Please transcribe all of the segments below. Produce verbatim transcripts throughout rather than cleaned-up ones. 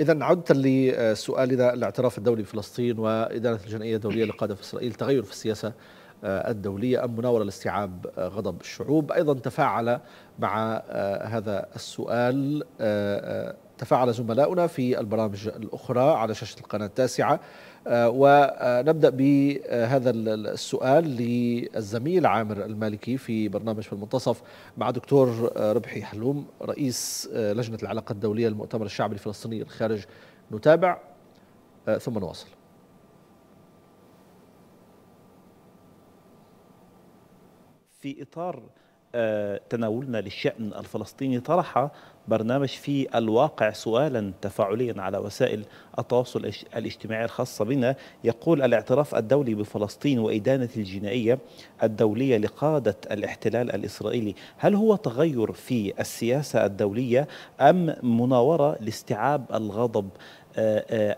إذا عودة لسؤال إذا الاعتراف الدولي بفلسطين وإدانة الجنائية الدولية للقادة في إسرائيل تغير في السياسة الدولية أم مناورة لاستيعاب غضب الشعوب؟ أيضا تفاعل مع هذا السؤال تفاعل زملاؤنا في البرامج الأخرى على شاشة القناة التاسعة، ونبدأ بهذا السؤال للزميل عامر المالكي في برنامج في المنتصف مع دكتور ربحي حلوم رئيس لجنة العلاقات الدولية للمؤتمر الشعبي الفلسطيني الخارج. نتابع ثم نواصل. في إطار تناولنا للشأن الفلسطيني طرح برنامج في الواقع سؤالا تفاعليا على وسائل التواصل الاجتماعي الخاصة بنا، يقول: الاعتراف الدولي بفلسطين وإدانة الجنائية الدولية لقادة الاحتلال الإسرائيلي، هل هو تغير في السياسة الدولية أم مناورة لاستيعاب الغضب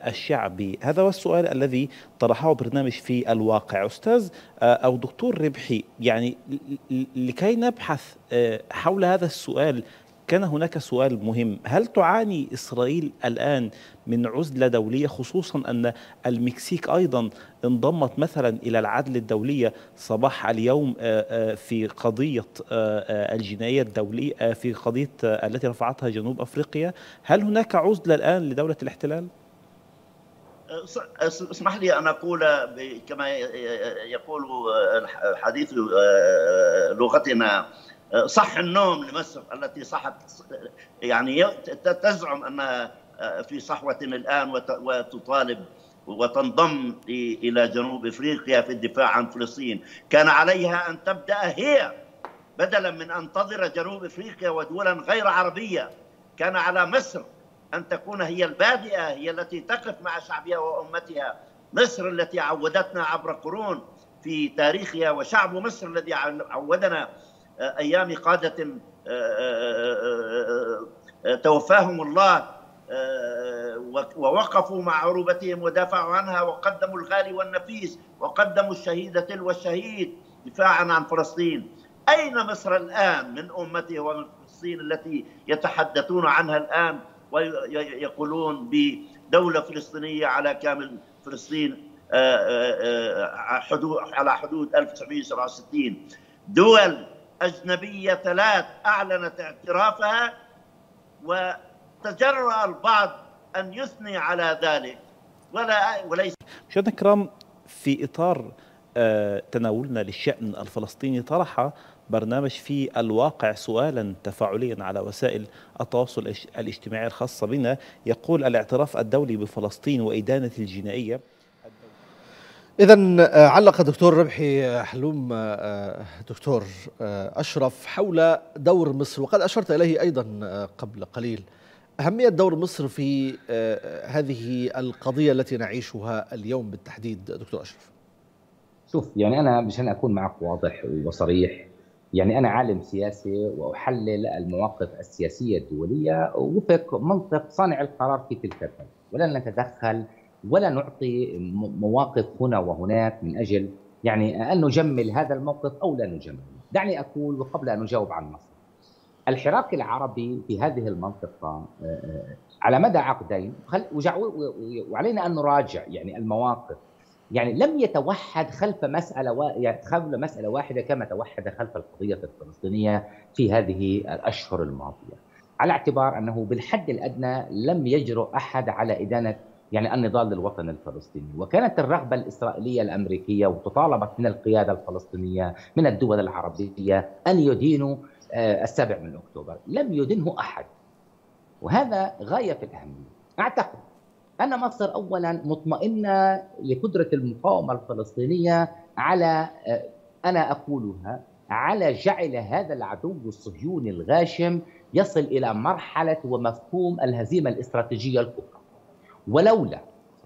الشعبي؟ هذا هو السؤال الذي طرحه برنامج في الواقع. أستاذ أو دكتور ربحي، يعني لكي نبحث حول هذا السؤال كان هناك سؤال مهم: هل تعاني إسرائيل الآن من عزلة دولية، خصوصا أن المكسيك أيضا انضمت مثلا إلى العدل الدولية صباح اليوم في قضية الجنائية الدولية، في قضية التي رفعتها جنوب أفريقيا؟ هل هناك عزلة الآن لدولة الاحتلال؟ اسمح لي أن أقول كما يقول حديث لغتنا: صح النوم لمصر التي صحت، يعني تزعم انها في صحوه الان وتطالب وتنضم الى جنوب افريقيا في الدفاع عن فلسطين. كان عليها ان تبدا هي بدلا من ان تنتظر جنوب افريقيا ودولا غير عربيه. كان على مصر ان تكون هي البادئه، هي التي تقف مع شعبها وامتها. مصر التي عودتنا عبر قرون في تاريخها، وشعب مصر الذي عودنا أيام قادة توفاهم الله ووقفوا مع عروبتهم ودافعوا عنها وقدموا الغالي والنفيس وقدموا الشهيدة والشهيد دفاعا عن فلسطين. أين مصر الآن من أمته ومن فلسطين التي يتحدثون عنها الآن ويقولون بدولة فلسطينية على كامل فلسطين على حدود ألف وتسعمئة وسبعة وستين؟ دول أجنبية ثلاث أعلنت اعترافها وتجرأ البعض أن يثني على ذلك ولا وليس. مشاهدينا الكرام، في إطار تناولنا للشأن الفلسطيني طرح برنامج في الواقع سؤالا تفاعليا على وسائل التواصل الاجتماعي الخاصة بنا، يقول: الاعتراف الدولي بفلسطين وإدانة الجنائية. إذا علق دكتور ربحي حلوم دكتور أشرف حول دور مصر، وقد أشرت إليه أيضا قبل قليل، أهمية دور مصر في هذه القضية التي نعيشها اليوم بالتحديد. دكتور أشرف، شوف، يعني أنا مشان أكون معك واضح وصريح، يعني أنا عالم سياسي وأحلل المواقف السياسية الدولية وفق منطق صانع القرار في تلك الفترة، ولن نتدخل ولا نعطي مواقف هنا وهناك من أجل يعني أن نجمل هذا الموقف أو لا نجمل. دعني أقول، وقبل أن نجاوب عن مصر، الحراك العربي في هذه المنطقة على مدى عقدين، وعلينا أن نراجع يعني المواقف، يعني لم يتوحد خلف مسألة خلف مسألة واحدة كما توحد خلف القضية الفلسطينية في هذه الأشهر الماضية، على اعتبار أنه بالحد الأدنى لم يجرؤ أحد على إدانة يعني النضال للوطن الفلسطيني. وكانت الرغبة الإسرائيلية الأمريكية وتطالبت من القيادة الفلسطينية من الدول العربية أن يدينوا السابع من أكتوبر، لم يدنه أحد، وهذا غاية في الأهمية. أعتقد أن مصر أولا مطمئنة لقدرة المقاومة الفلسطينية على، أنا أقولها، على جعل هذا العدو الصهيوني الغاشم يصل إلى مرحلة ومفهوم الهزيمة الاستراتيجية الكبرى. ولولا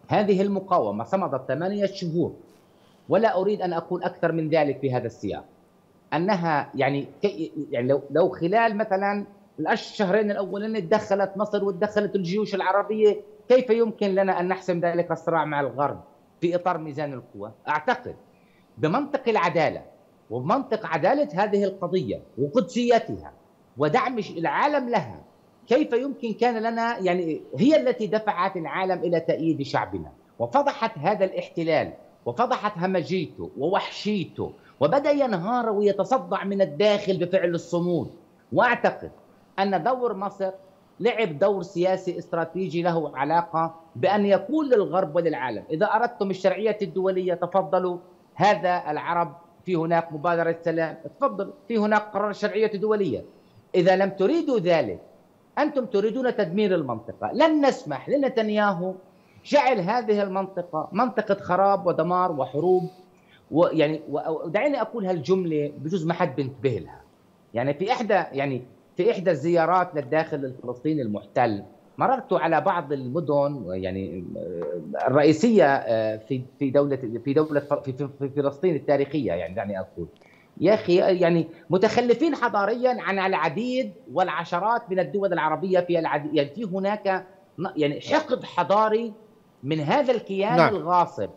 هذه المقاومة صمدت ثمانية شهور، ولا أريد أن أكون أكثر من ذلك في هذا السياق، أنها يعني يعني لو لو خلال مثلا الشهرين الأولين تدخلت مصر وتدخلت الجيوش العربية، كيف يمكن لنا أن نحسم ذلك الصراع مع الغرب في إطار ميزان القوى؟ أعتقد بمنطق العدالة وبمنطق عدالة هذه القضية وقدسيتها ودعم العالم لها كيف يمكن كان لنا يعني هي التي دفعت العالم إلى تأييد شعبنا، وفضحت هذا الاحتلال وفضحت همجيته ووحشيته، وبدأ ينهار ويتصدع من الداخل بفعل الصمود. وأعتقد أن دور مصر لعب دور سياسي استراتيجي له علاقة بأن يقول للغرب وللعالم إذا أردتم الشرعية الدولية تفضلوا، هذا العرب في هناك مبادرة سلام، تفضلوا في هناك قرار شرعية دولية. إذا لم تريدوا ذلك أنتم تريدون تدمير المنطقة، لن نسمح لنتنياهو جعل هذه المنطقة منطقة خراب ودمار وحروب. ويعني ودعيني أقول هالجملة بجوز ما حد بينتبه لها، يعني في إحدى يعني في إحدى الزيارات للداخل الفلسطيني المحتل مررت على بعض المدن يعني الرئيسية في في دولة في دولة في فلسطين التاريخية، يعني دعني أقول يا أخي يعني متخلفين حضاريا عن العديد والعشرات من الدول العربية في العديد، يعني في هناك يعني حقد حضاري من هذا الكيان نعم. الغاصب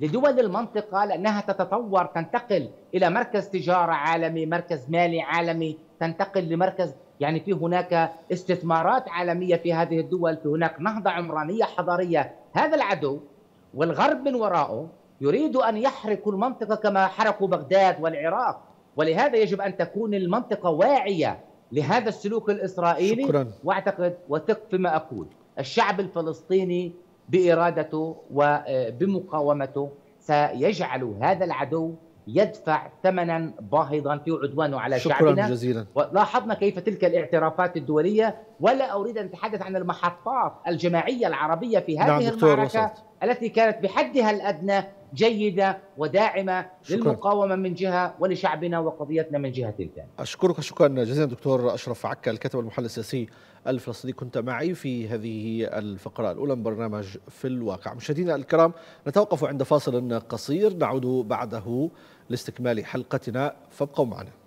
لدول المنطقة لأنها تتطور، تنتقل إلى مركز تجارة عالمي، مركز مالي عالمي، تنتقل لمركز يعني في هناك استثمارات عالمية في هذه الدول، في هناك نهضة عمرانية حضارية. هذا العدو والغرب من وراءه يريد أن يحرقوا المنطقة كما حرقوا بغداد والعراق، ولهذا يجب أن تكون المنطقة واعية لهذا السلوك الإسرائيلي. شكرا. وأعتقد وثق فيما أقول الشعب الفلسطيني بإرادته وبمقاومته سيجعل هذا العدو يدفع ثمنا باهظا في عدوانه على شعبنا. شكرا جزيلا. ولاحظنا كيف تلك الاعترافات الدولية، ولا أريد أن أتحدث عن المحطات الجماعية العربية في هذه نعم المعركة وصلت. التي كانت بحدها الأدنى جيدة وداعمة. شكرا. للمقاومة من جهة ولشعبنا وقضيتنا من جهة ثانية. أشكرك شكرا جزيلا دكتور أشرف عكا الكاتب والمحلل السياسي الفلسطيني، كنت معي في هذه الفقرة الأولى من برنامج في الواقع. مشاهدينا الكرام نتوقف عند فاصل قصير، نعود بعده لاستكمال حلقتنا فابقوا معنا.